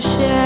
share.